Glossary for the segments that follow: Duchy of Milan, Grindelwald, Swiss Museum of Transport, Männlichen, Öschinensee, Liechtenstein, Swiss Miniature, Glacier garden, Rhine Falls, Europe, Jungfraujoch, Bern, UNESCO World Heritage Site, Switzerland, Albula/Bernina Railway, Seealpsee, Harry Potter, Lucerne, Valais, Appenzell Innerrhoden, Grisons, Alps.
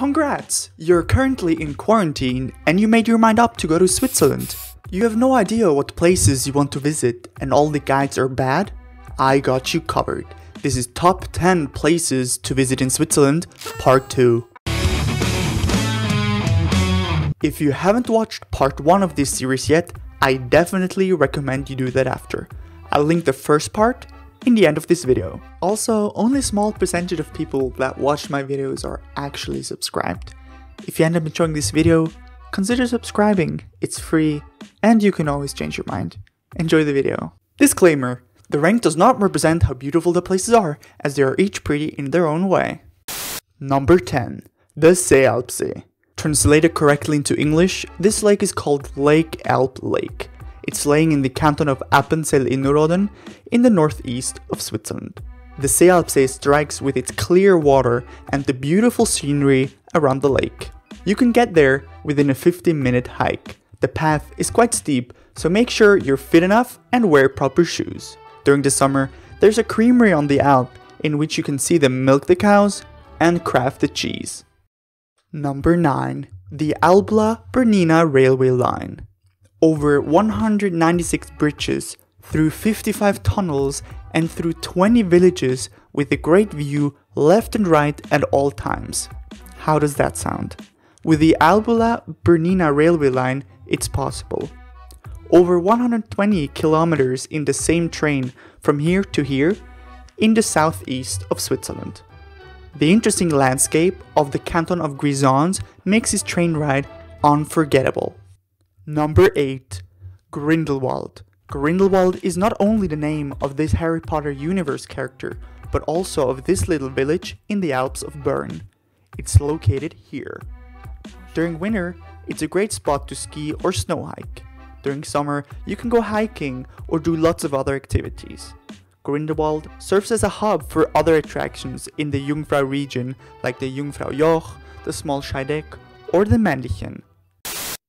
Congrats! You're currently in quarantine and you made your mind up to go to Switzerland. You have no idea what places you want to visit and all the guides are bad? I got you covered. This is Top 10 Places to Visit in Switzerland, Part 2. If you haven't watched Part 1 of this series yet, I definitely recommend you do that after. I'll link the first part in the end of this video. Also, only a small percentage of people that watch my videos are actually subscribed. If you end up enjoying this video, consider subscribing, it's free, and you can always change your mind. Enjoy the video. Disclaimer: the rank does not represent how beautiful the places are, as they are each pretty in their own way. Number 10. The Seealpsee. Translated correctly into English, this lake is called Lake Alp Lake. It's laying in the canton of Appenzell Innerrhoden in the northeast of Switzerland. The Seealpsee strikes with its clear water and the beautiful scenery around the lake. You can get there within a 15-minute hike. The path is quite steep, so make sure you're fit enough and wear proper shoes. During the summer, there's a creamery on the Alp in which you can see them milk the cows and craft the cheese. Number 9. The Albula/Bernina Railway Line. Over 196 bridges, through 55 tunnels and through 20 villages with a great view left and right at all times. How does that sound? With the Albula/Bernina Railway Line, it's possible. Over 120 kilometers in the same train from here to here in the southeast of Switzerland. The interesting landscape of the canton of Grisons makes this train ride unforgettable. Number 8. Grindelwald. Grindelwald is not only the name of this Harry Potter universe character, but also of this little village in the Alps of Bern. It's located here. During winter, it's a great spot to ski or snow hike. During summer, you can go hiking or do lots of other activities. Grindelwald serves as a hub for other attractions in the Jungfrau region, like the Jungfraujoch, the small Scheideck, or the Männlichen.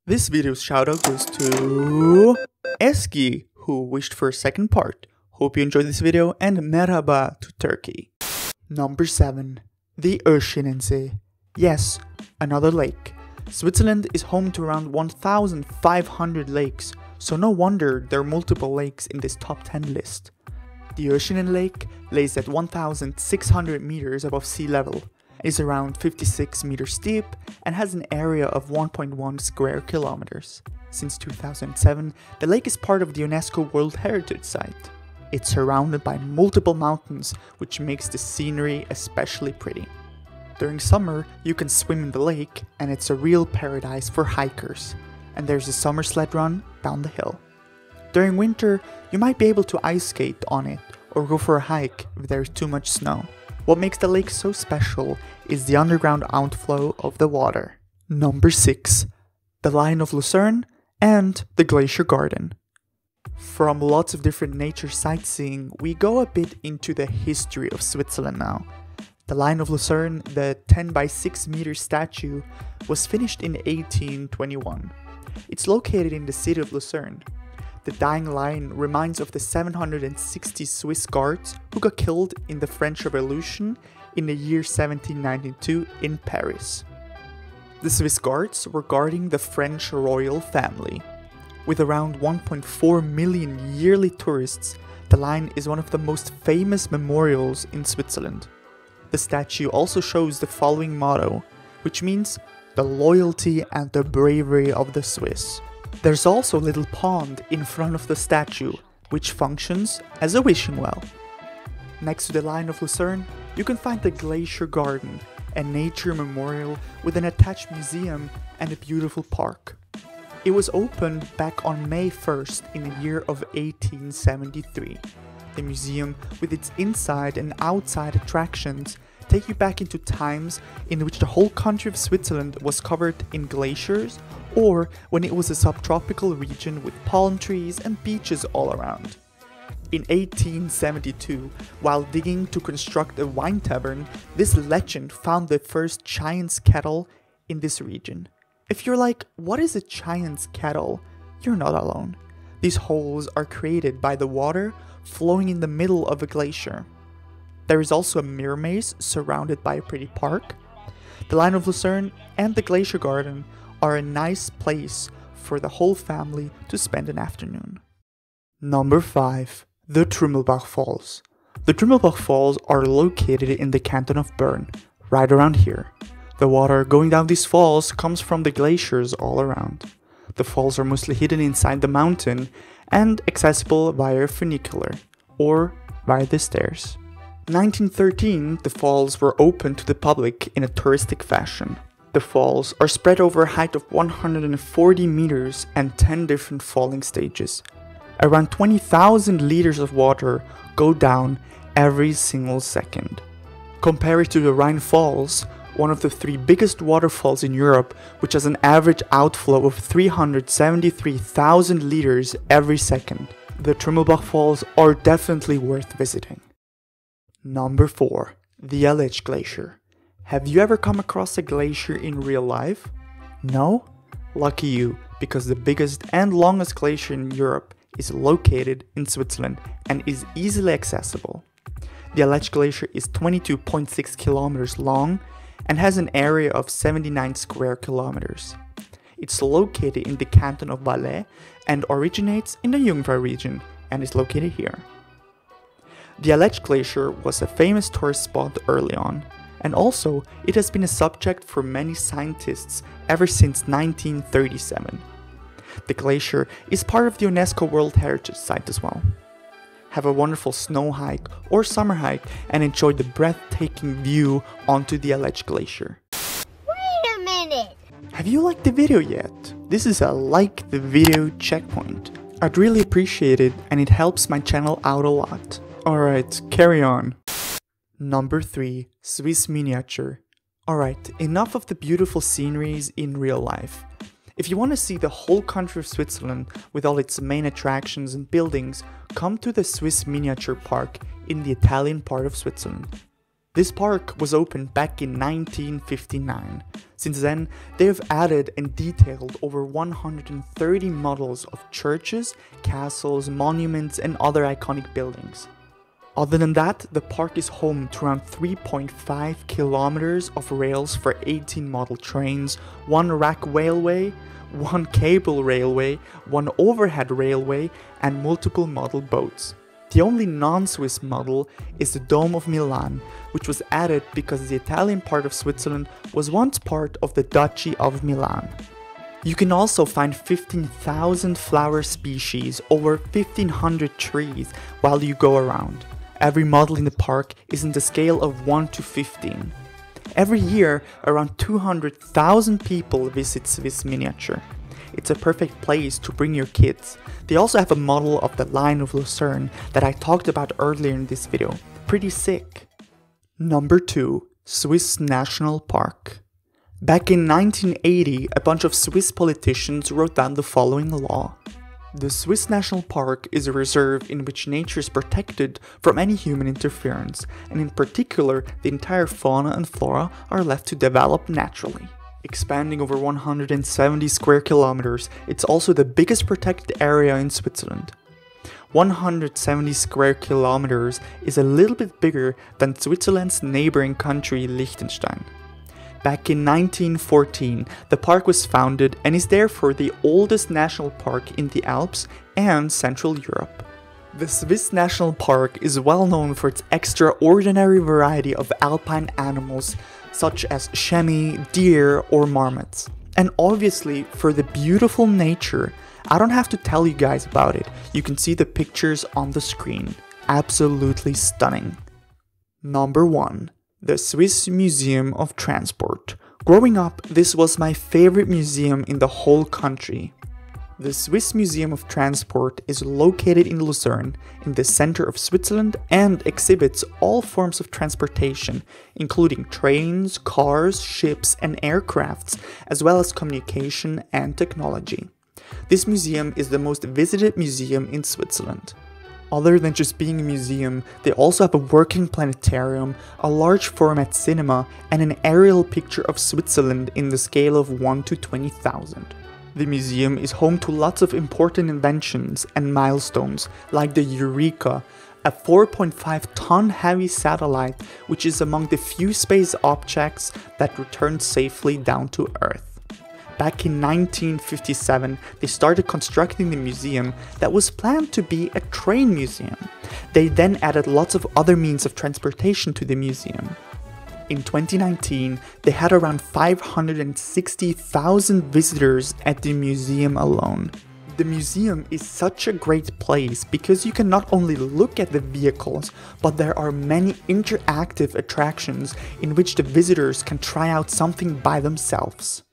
This video's shoutout goes to Eski, who wished for a second part. Hope you enjoyed this video, and merhaba to Turkey. Number 7. The Öschinensee. Yes, another lake. Switzerland is home to around 1,500 lakes, so no wonder there are multiple lakes in this top 10 list. The Öschinen Lake lays at 1,600 meters above sea level, is around 56 meters deep, and has an area of 1.1 square kilometers. Since 2007, the lake is part of the UNESCO World Heritage Site. It's surrounded by multiple mountains, which makes the scenery especially pretty. During summer, you can swim in the lake, and it's a real paradise for hikers. And there's a summer sled run down the hill. During winter, you might be able to ice skate on it or go for a hike if there's too much snow. What makes the lake so special is the underground outflow of the water. Number 6. The Lion of Lucerne and the Glacier Garden. From lots of different nature sightseeing, we go a bit into the history of Switzerland now. The Lion of Lucerne, the 10-by-6-meter statue, was finished in 1821. It's located in the city of Lucerne. The dying lion reminds of the 760 Swiss guards who got killed in the French Revolution in the year 1792 in Paris. The Swiss guards were guarding the French royal family. With around 1.4 million yearly tourists, the lion is one of the most famous memorials in Switzerland. The statue also shows the following motto, which means the loyalty and the bravery of the Swiss. There's also a little pond in front of the statue, which functions as a wishing well. Next to the Lion of Lucerne, you can find the Glacier Garden, a nature memorial with an attached museum and a beautiful park. It was opened back on May 1st in the year of 1873. The museum, with its inside and outside attractions, take you back into times in which the whole country of Switzerland was covered in glaciers, or when it was a subtropical region with palm trees and beaches all around. In 1872, while digging to construct a wine tavern, this legend found the first giant's kettle in this region. If you're like, what is a giant's kettle? You're not alone. These holes are created by the water flowing in the middle of a glacier. There is also a mirror maze surrounded by a pretty park. The Lion of Lucerne and the Glacier Garden are a nice place for the whole family to spend an afternoon. Number 5. The Trümmelbach Falls. The Trümmelbach Falls are located in the canton of Bern, right around here. The water going down these falls comes from the glaciers all around. The falls are mostly hidden inside the mountain and accessible via a funicular, or via the stairs. In 1913, the falls were opened to the public in a touristic fashion. The falls are spread over a height of 140 meters and 10 different falling stages. Around 20,000 liters of water go down every single second. Compared to the Rhine Falls, one of the three biggest waterfalls in Europe, which has an average outflow of 373,000 liters every second, the Trümmelbach Falls are definitely worth visiting. Number 4. The Aletsch Glacier. Have you ever come across a glacier in real life? No? Lucky you, because the biggest and longest glacier in Europe is located in Switzerland and is easily accessible. The Aletsch Glacier is 22.6 kilometers long and has an area of 79 square kilometers. It's located in the canton of Valais and originates in the Jungfrau region and is located here. The Aletsch Glacier was a famous tourist spot early on, and also it has been a subject for many scientists ever since 1937. The glacier is part of the UNESCO World Heritage Site as well. Have a wonderful snow hike or summer hike and enjoy the breathtaking view onto the Aletsch Glacier. Wait a minute! Have you liked the video yet? This is a like the video checkpoint. I'd really appreciate it and it helps my channel out a lot. Alright, carry on. Number 3. Swiss Miniature. Alright, enough of the beautiful sceneries in real life. If you want to see the whole country of Switzerland with all its main attractions and buildings, come to the Swiss Miniature Park in the Italian part of Switzerland. This park was opened back in 1959. Since then, they have added and detailed over 130 models of churches, castles, monuments and other iconic buildings. Other than that, the park is home to around 3.5 kilometers of rails for 18 model trains, one rack railway, one cable railway, one overhead railway, and multiple model boats. The only non-Swiss model is the Dome of Milan, which was added because the Italian part of Switzerland was once part of the Duchy of Milan. You can also find 15,000 flower species, over 1,500 trees while you go around. Every model in the park is in the scale of 1 to 15. Every year, around 200,000 people visit Swiss Miniature. It's a perfect place to bring your kids. They also have a model of the Lion of Lucerne that I talked about earlier in this video. Pretty sick. Number 2. Swiss National Park. Back in 1980, a bunch of Swiss politicians wrote down the following law. The Swiss National Park is a reserve in which nature is protected from any human interference, and in particular, the entire fauna and flora are left to develop naturally. Expanding over 170 square kilometers, it's also the biggest protected area in Switzerland. 170 square kilometers is a little bit bigger than Switzerland's neighboring country, Liechtenstein. Back in 1914, the park was founded and is therefore the oldest national park in the Alps and Central Europe. The Swiss National Park is well known for its extraordinary variety of alpine animals such as chamois, deer or marmots. And obviously for the beautiful nature, I don't have to tell you guys about it, you can see the pictures on the screen. Absolutely stunning. Number 1. The Swiss Museum of Transport. Growing up, this was my favorite museum in the whole country. The Swiss Museum of Transport is located in Lucerne, in the center of Switzerland, and exhibits all forms of transportation, including trains, cars, ships and aircrafts, as well as communication and technology. This museum is the most visited museum in Switzerland. Other than just being a museum, they also have a working planetarium, a large format cinema, and an aerial picture of Switzerland in the scale of 1 to 20,000. The museum is home to lots of important inventions and milestones, like the Eureka, a 4.5-ton heavy satellite, which is among the few space objects that returned safely down to Earth. Back in 1957, they started constructing the museum that was planned to be a train museum. They then added lots of other means of transportation to the museum. In 2019, they had around 560,000 visitors at the museum alone. The museum is such a great place because you can not only look at the vehicles, but there are many interactive attractions in which the visitors can try out something by themselves.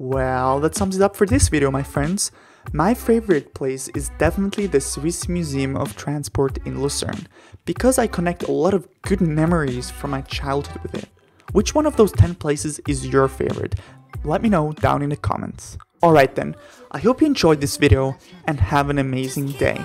Well, that sums it up for this video, my friends. My favorite place is definitely the Swiss Museum of Transport in Lucerne, because I connect a lot of good memories from my childhood with it. Which one of those 10 places is your favorite? Let me know down in the comments. Alright then, I hope you enjoyed this video and have an amazing day.